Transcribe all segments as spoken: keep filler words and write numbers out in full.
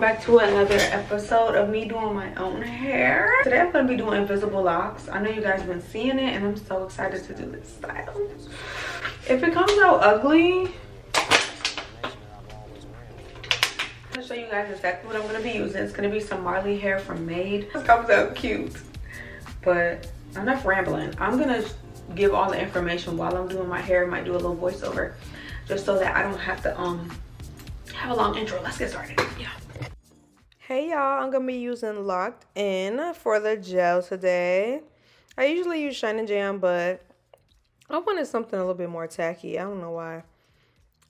welcome back to another episode of me doing my own hair. Today I'm going to be doing invisible locks. I know you guys have been seeing it and I'm so excited to do this style. If it comes out ugly, I'm going to show you guys exactly what I'm going to be using. It's going to be some Marley hair from Made. It comes out cute, but enough rambling. I'm going to give all the information while I'm doing my hair. I might do a little voiceover just so that I don't have to um have a long intro. Let's get started. Yeah. Hey y'all, I'm gonna be using Locked In for the gel today. I usually use Shine and Jam, but I wanted something a little bit more tacky. I don't know why,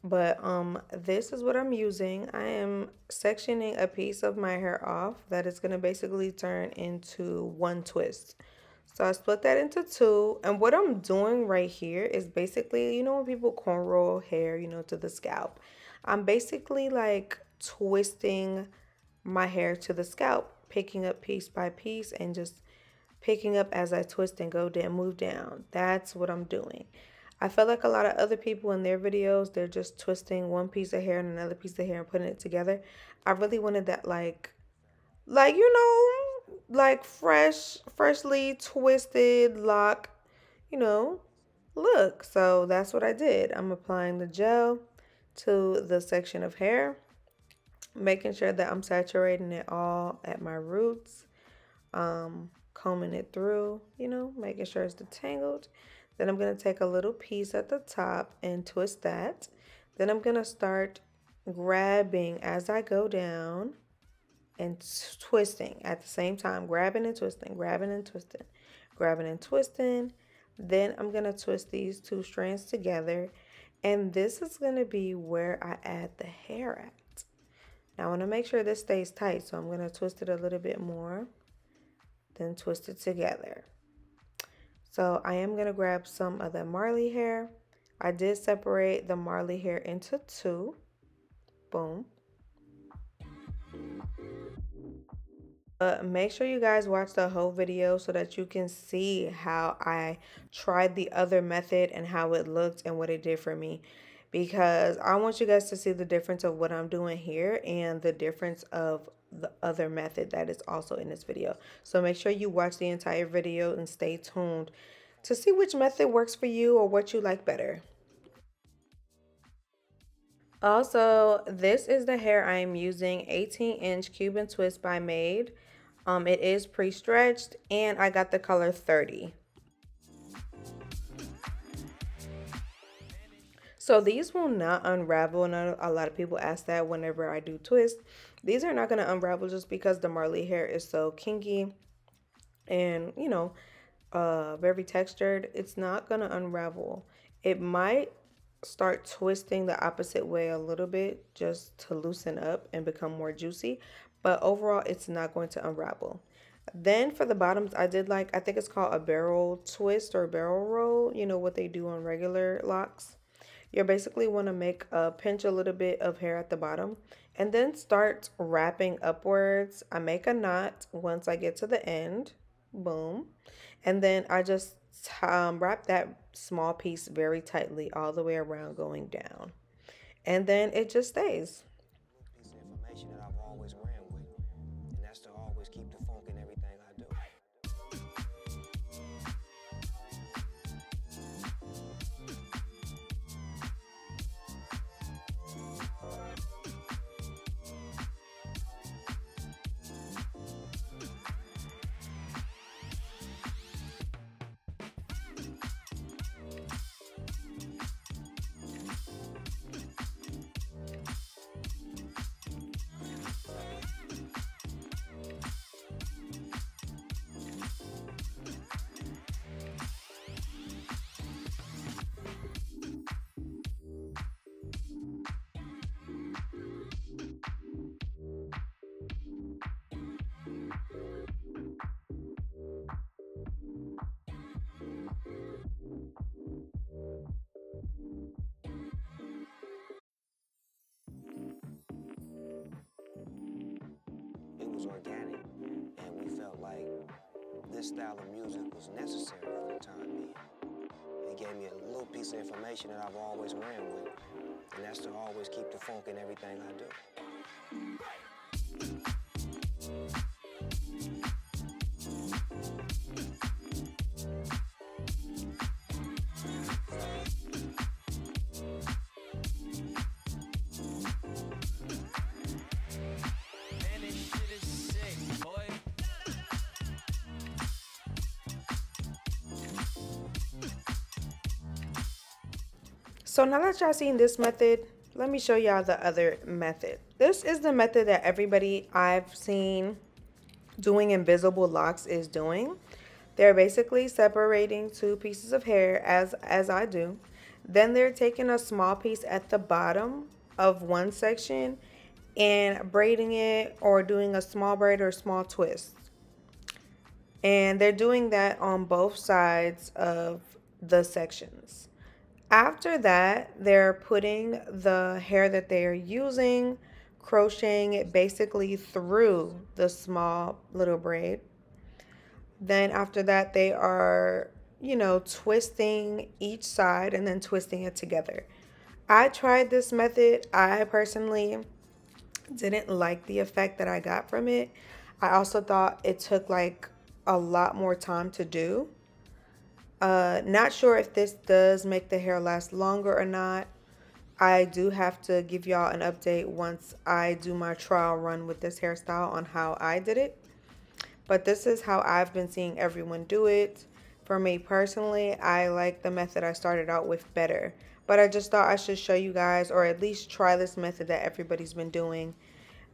but um this is what I'm using. I am sectioning a piece of my hair off that is gonna basically turn into one twist. So I split that into two, and what I'm doing right here is basically, you know, when people cornrow hair, you know, to the scalp, I'm basically like twisting my hair to the scalp, picking up piece by piece and just picking up as I twist and go down, move down. That's what I'm doing. I feel like a lot of other people in their videos, they're just twisting one piece of hair and another piece of hair and putting it together. I really wanted that like, like, you know, like fresh freshly twisted lock, you know, look. So that's what I did. I'm applying the gel to the section of hair, making sure that I'm saturating it all at my roots, um combing it through, you know, making sure it's detangled. Then I'm going to take a little piece at the top and twist that. Then I'm going to start grabbing as I go down and twisting at the same time, grabbing and twisting, grabbing and twisting, grabbing and twisting. Then I'm gonna twist these two strands together, and this is gonna be where I add the hair at. Now I wanna make sure this stays tight, so I'm gonna twist it a little bit more, then twist it together. So I am gonna grab some of the Marley hair. I did separate the Marley hair into two, boom. Uh, make sure you guys watch the whole video so that you can see how I tried the other method and how it looked and what it did for me, because I want you guys to see the difference of what I'm doing here and the difference of the other method that is also in this video. So make sure you watch the entire video and stay tuned to see which method works for you or what you like better. Also, this is the hair I am using, eighteen inch Cuban twist by Made. Um, it is pre-stretched and I got the color thirty. So these will not unravel, and a lot of people ask that whenever I do twist. These are not going to unravel just because the Marley hair is so kinky and, you know, uh, very textured. It's not going to unravel. It might start twisting the opposite way a little bit just to loosen up and become more juicy, but overall it's not going to unravel. Then for the bottoms, I did like, I think it's called a barrel twist or barrel roll, you know, what they do on regular locks. You basically want to make a pinch a little bit of hair at the bottom and then start wrapping upwards. I make a knot once I get to the end, boom, and then I just Um, wrap that small piece very tightly all the way around going down, and then it just stays. It's the information that I've always ran with, and that's to always keep the funk in everything I do. Organic, and we felt like this style of music was necessary for the time being. It gave me a little piece of information that I've always ran with, and that's to always keep the funk in everything I do. So now that y'all seen this method, let me show y'all the other method. This is the method that everybody I've seen doing invisible locks is doing. They're basically separating two pieces of hair as, as I do. Then they're taking a small piece at the bottom of one section and braiding it or doing a small braid or small twist. And they're doing that on both sides of the sections. After that, they're putting the hair that they are using, crocheting it basically through the small little braid. Then after that, they are, you know, twisting each side and then twisting it together. I tried this method. I personally didn't like the effect that I got from it. I also thought it took like a lot more time to do. Uh, not sure if this does make the hair last longer or not. I do have to give y'all an update once I do my trial run with this hairstyle on how I did it. But this is how I've been seeing everyone do it. For me personally, I like the method I started out with better. But I just thought I should show you guys, or at least try this method that everybody's been doing.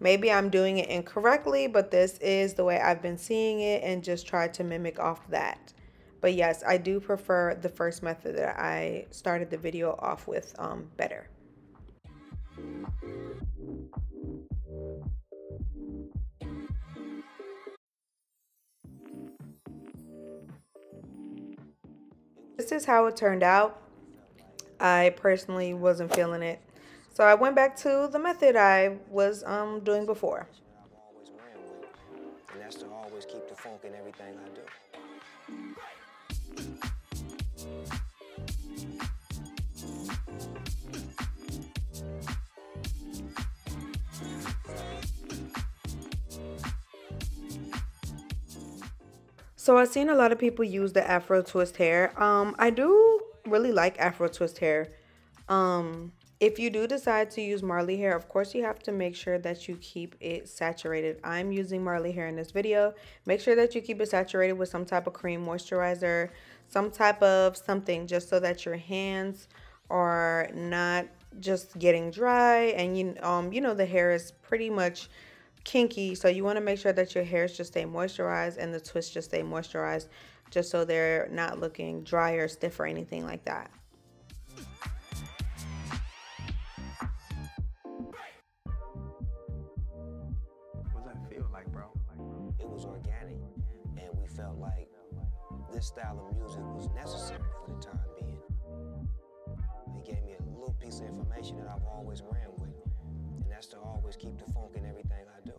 Maybe I'm doing it incorrectly, but this is the way I've been seeing it and just tried to mimic off that. But yes, I do prefer the first method that I started the video off with um, better. This is how it turned out. I personally wasn't feeling it, so I went back to the method I was um, doing before. And that's to always keep the funk in everything I do. So I've seen a lot of people use the Afro twist hair. Um, I do really like Afro twist hair. Um, if you do decide to use Marley hair, of course you have to make sure that you keep it saturated. I'm using Marley hair in this video. Make sure that you keep it saturated with some type of cream moisturizer, some type of something, just so that your hands are not just getting dry. And you, um, you know, the hair is pretty much kinky, so you want to make sure that your hairs just stay moisturized and the twists just stay moisturized, just so they're not looking dry or stiff or anything like that. What does that feel like, bro? It was organic, and we felt like this style of music was necessary for the time being. It gave me a little piece of information that I've always ran with, and that's to always keep the funk in everything I do.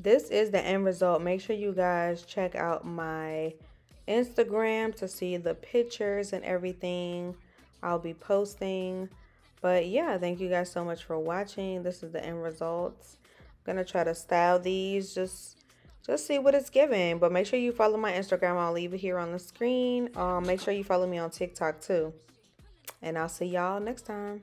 This is the end result. Make sure you guys check out my Instagram to see the pictures and everything I'll be posting. But yeah, thank you guys so much for watching. This is the end results. I'm gonna try to style these, just just see what it's giving. But make sure you follow my Instagram. I'll leave it here on the screen. Um, make sure you follow me on TikTok too. And I'll see y'all next time.